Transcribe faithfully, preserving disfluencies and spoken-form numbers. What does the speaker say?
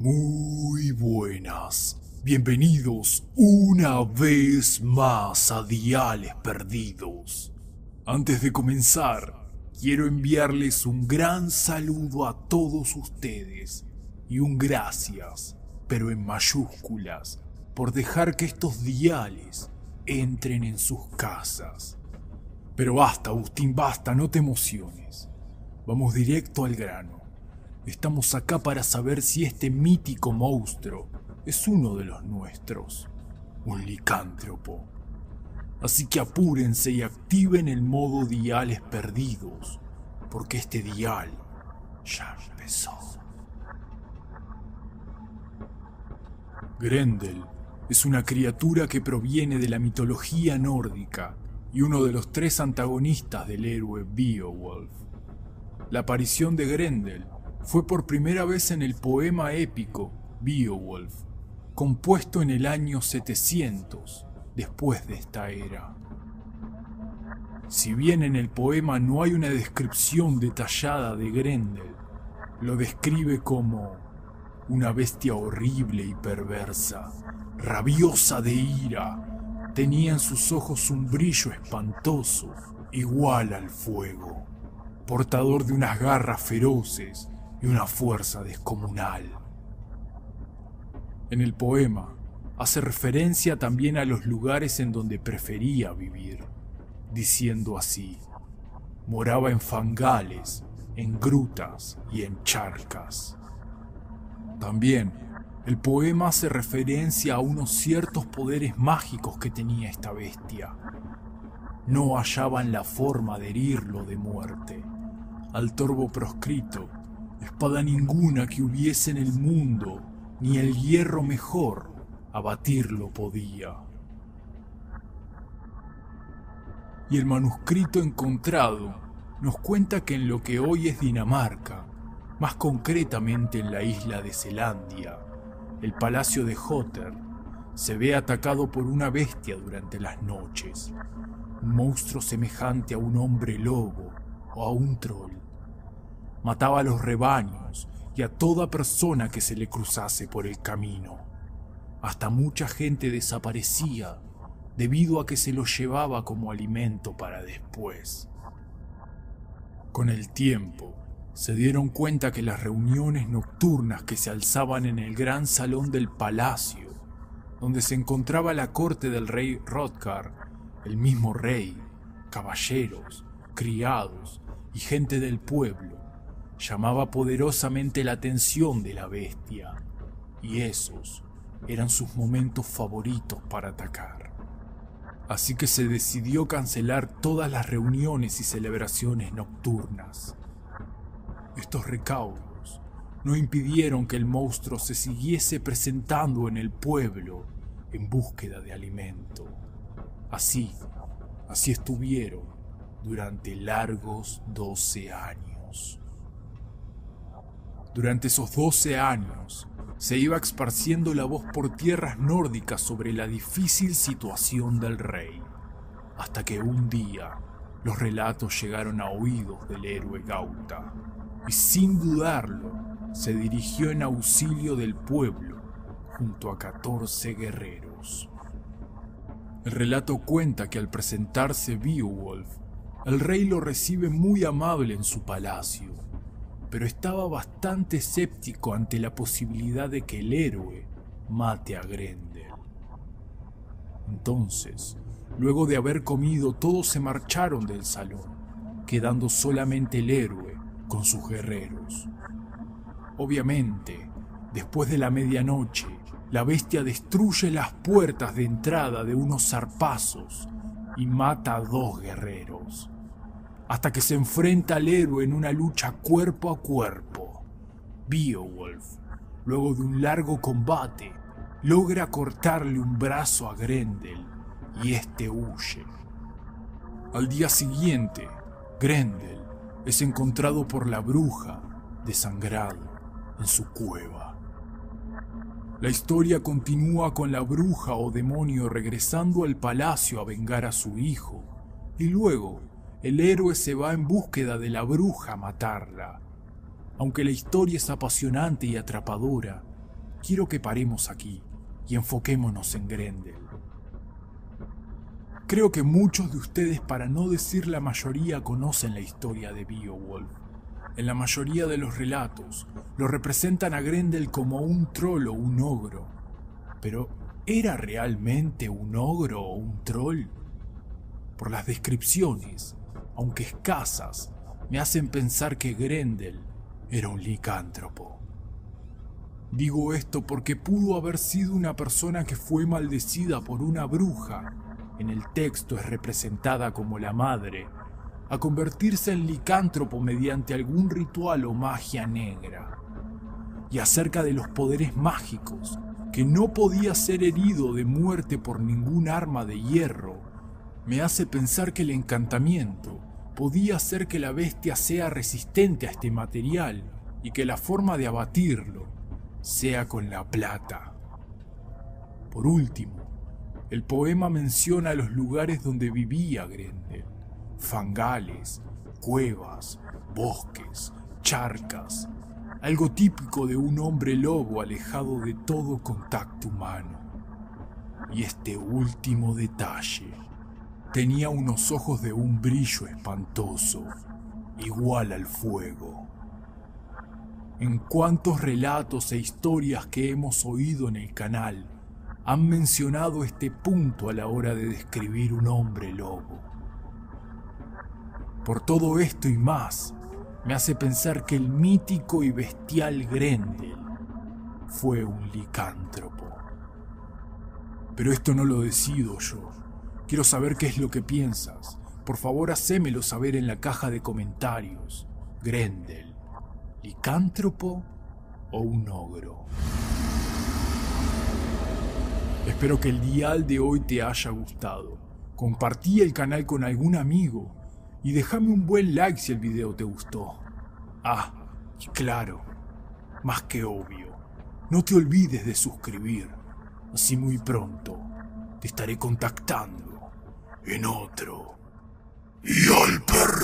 Muy buenas, bienvenidos una vez más a Diales Perdidos. Antes de comenzar, quiero enviarles un gran saludo a todos ustedes y un gracias, pero en mayúsculas, por dejar que estos diales entren en sus casas. Pero basta, Agustín, basta, no te emociones. Vamos directo al grano. Estamos acá para saber si este mítico monstruo es uno de los nuestros, un licántropo. Así que apúrense y activen el modo Diales Perdidos, porque este dial ya empezó. Grendel es una criatura que proviene de la mitología nórdica y uno de los tres antagonistas del héroe Beowulf. La aparición de Grendel fue por primera vez en el poema épico Beowulf, compuesto en el año setecientos después de esta era. Si bien en el poema no hay una descripción detallada de Grendel, lo describe como una bestia horrible y perversa, rabiosa de ira, tenía en sus ojos un brillo espantoso, igual al fuego, portador de unas garras feroces y una fuerza descomunal. En el poema hace referencia también a los lugares en donde prefería vivir, diciendo así: moraba en fangales, en grutas y en charcas. También el poema hace referencia a unos ciertos poderes mágicos que tenía esta bestia. No hallaban la forma de herirlo de muerte. Al torvo proscrito, espada ninguna que hubiese en el mundo, ni el hierro mejor, abatirlo podía. Y el manuscrito encontrado nos cuenta que en lo que hoy es Dinamarca, más concretamente en la isla de Zelandia, el palacio de Hrothgar se ve atacado por una bestia durante las noches, un monstruo semejante a un hombre lobo o a un troll. Mataba a los rebaños y a toda persona que se le cruzase por el camino. Hasta mucha gente desaparecía debido a que se los llevaba como alimento para después. Con el tiempo, se dieron cuenta que las reuniones nocturnas que se alzaban en el gran salón del palacio, donde se encontraba la corte del rey Hrothgar, el mismo rey, caballeros, criados y gente del pueblo, llamaba poderosamente la atención de la bestia, y esos eran sus momentos favoritos para atacar. Así que se decidió cancelar todas las reuniones y celebraciones nocturnas. Estos recaudos no impidieron que el monstruo se siguiese presentando en el pueblo en búsqueda de alimento. Así, así estuvieron durante largos doce años. Durante esos doce años, se iba esparciendo la voz por tierras nórdicas sobre la difícil situación del rey, hasta que un día los relatos llegaron a oídos del héroe Gauta, y sin dudarlo, se dirigió en auxilio del pueblo, junto a catorce guerreros. El relato cuenta que al presentarse Beowulf, el rey lo recibe muy amable en su palacio, pero estaba bastante escéptico ante la posibilidad de que el héroe mate a Grendel. Entonces, luego de haber comido, todos se marcharon del salón, quedando solamente el héroe con sus guerreros. Obviamente, después de la medianoche, la bestia destruye las puertas de entrada de unos zarpazos y mata a dos guerreros, hasta que se enfrenta al héroe en una lucha cuerpo a cuerpo. Beowulf, luego de un largo combate, logra cortarle un brazo a Grendel y este huye. Al día siguiente, Grendel es encontrado por la bruja, desangrado, en su cueva. La historia continúa con la bruja o demonio regresando al palacio a vengar a su hijo, y luego el héroe se va en búsqueda de la bruja a matarla. Aunque la historia es apasionante y atrapadora, Quiero que paremos aquí y enfoquémonos en Grendel. Creo que muchos de ustedes, para no decir la mayoría, conocen la historia de Beowulf. En la mayoría de los relatos, lo representan a Grendel como un troll o un ogro. Pero, ¿era realmente un ogro o un troll? Por las descripciones, aunque escasas, me hacen pensar que Grendel era un licántropo. Digo esto porque pudo haber sido una persona que fue maldecida por una bruja. En el texto es representada como la madre, a convertirse en licántropo mediante algún ritual o magia negra. Y acerca de los poderes mágicos, que no podía ser herido de muerte por ningún arma de hierro, me hace pensar que el encantamiento podía hacer que la bestia sea resistente a este material y que la forma de abatirlo sea con la plata. Por último, el poema menciona los lugares donde vivía Grendel: fangales, cuevas, bosques, charcas, algo típico de un hombre lobo alejado de todo contacto humano. Y este último detalle: tenía unos ojos de un brillo espantoso, igual al fuego. En cuántos relatos e historias que hemos oído en el canal han mencionado este punto a la hora de describir un hombre lobo. Por todo esto y más, me hace pensar que el mítico y bestial Grendel fue un licántropo. Pero esto no lo decido yo. Quiero saber qué es lo que piensas. Por favor, hacémelo saber en la caja de comentarios. Grendel, ¿licántropo o un ogro? Espero que el dial de hoy te haya gustado. Compartí el canal con algún amigo y déjame un buen like si el video te gustó. Ah, y claro, más que obvio, no te olvides de suscribir. Así muy pronto te estaré contactando en otro Dial Perdidos.